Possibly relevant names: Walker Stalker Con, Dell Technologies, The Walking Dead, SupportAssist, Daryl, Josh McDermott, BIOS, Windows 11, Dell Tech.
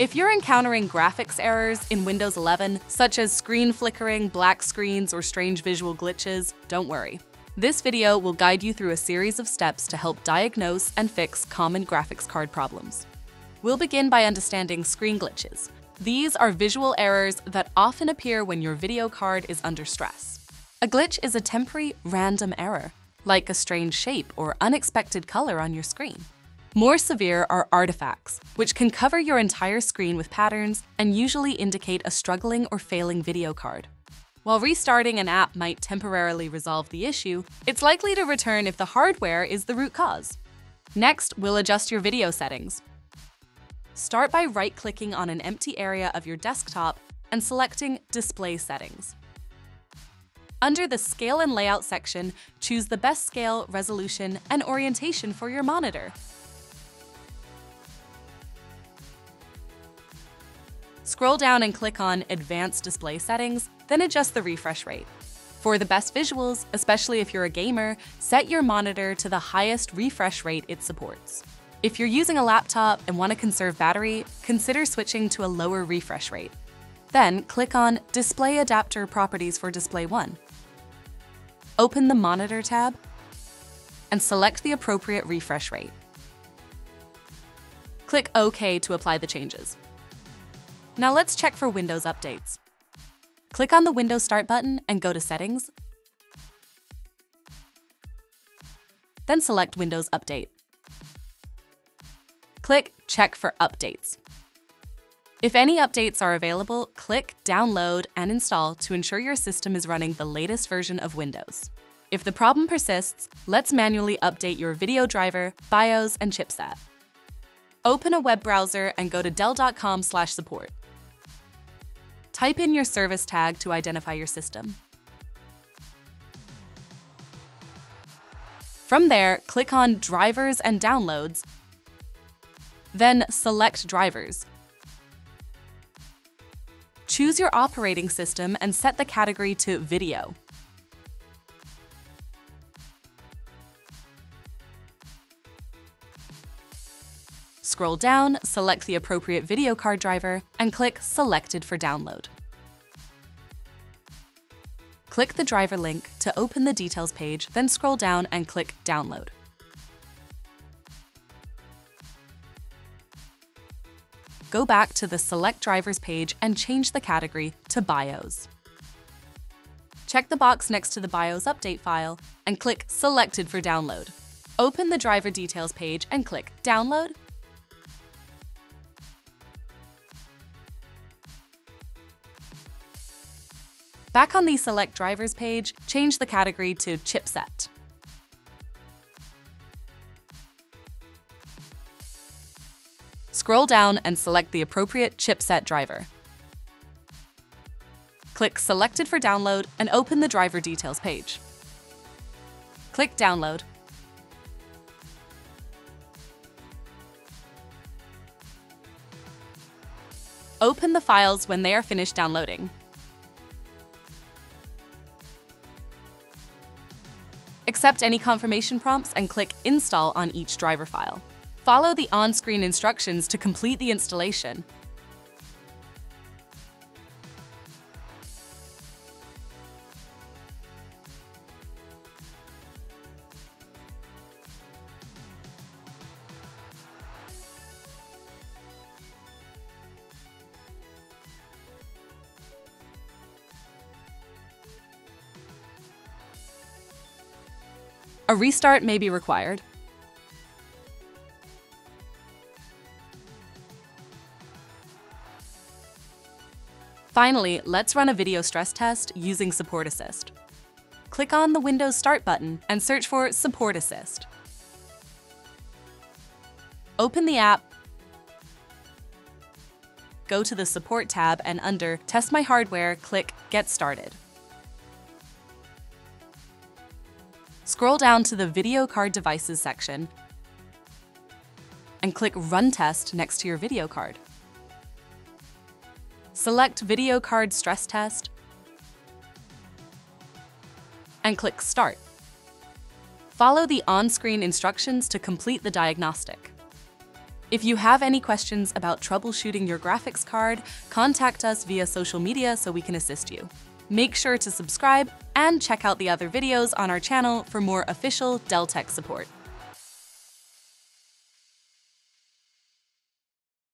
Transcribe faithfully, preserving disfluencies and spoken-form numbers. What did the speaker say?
If you're encountering graphics errors in Windows eleven, such as screen flickering, black screens, or strange visual glitches, don't worry. This video will guide you through a series of steps to help diagnose and fix common graphics card problems. We'll begin by understanding screen glitches. These are visual errors that often appear when your video card is under stress. A glitch is a temporary, random error, like a strange shape or unexpected color on your screen. More severe are artifacts, which can cover your entire screen with patterns and usually indicate a struggling or failing video card. While restarting an app might temporarily resolve the issue, it's likely to return if the hardware is the root cause. Next, we'll adjust your video settings. Start by right-clicking on an empty area of your desktop and selecting Display Settings. Under the Scale and Layout section, choose the best scale, resolution, and orientation for your monitor. Scroll down and click on Advanced Display Settings, then adjust the refresh rate. For the best visuals, especially if you're a gamer, set your monitor to the highest refresh rate it supports. If you're using a laptop and want to conserve battery, consider switching to a lower refresh rate. Then click on Display Adapter Properties for Display one. Open the Monitor tab and select the appropriate refresh rate. Click OK to apply the changes. Now let's check for Windows updates. Click on the Windows Start button and go to Settings, then select Windows Update. Click Check for Updates. If any updates are available, click Download and Install to ensure your system is running the latest version of Windows. If the problem persists, let's manually update your video driver, BIOS, and chipset. Open a web browser and go to dell dot com slash support. Type in your service tag to identify your system. From there, click on Drivers and Downloads, then select Drivers. Choose your operating system and set the category to Video. Scroll down, select the appropriate video card driver, and click Selected for Download. Click the driver link to open the details page, then scroll down and click Download. Go back to the Select Drivers page and change the category to BIOS. Check the box next to the BIOS update file and click Selected for Download. Open the driver details page and click Download. Back on the Select Drivers page, change the category to Chipset. Scroll down and select the appropriate chipset driver. Click Selected for Download and open the driver details page. Click Download. Open the files when they are finished downloading. Accept any confirmation prompts and click Install on each driver file. Follow the on-screen instructions to complete the installation. A restart may be required. Finally, let's run a video stress test using SupportAssist. Click on the Windows Start button and search for SupportAssist. Open the app, go to the Support tab and under Test My Hardware, click Get Started. Scroll down to the Video Card Devices section and click Run Test next to your video card. Select Video Card Stress Test and click Start. Follow the on-screen instructions to complete the diagnostic. If you have any questions about troubleshooting your graphics card, contact us via social media so we can assist you. Make sure to subscribe and check out the other videos on our channel for more official Dell Tech support.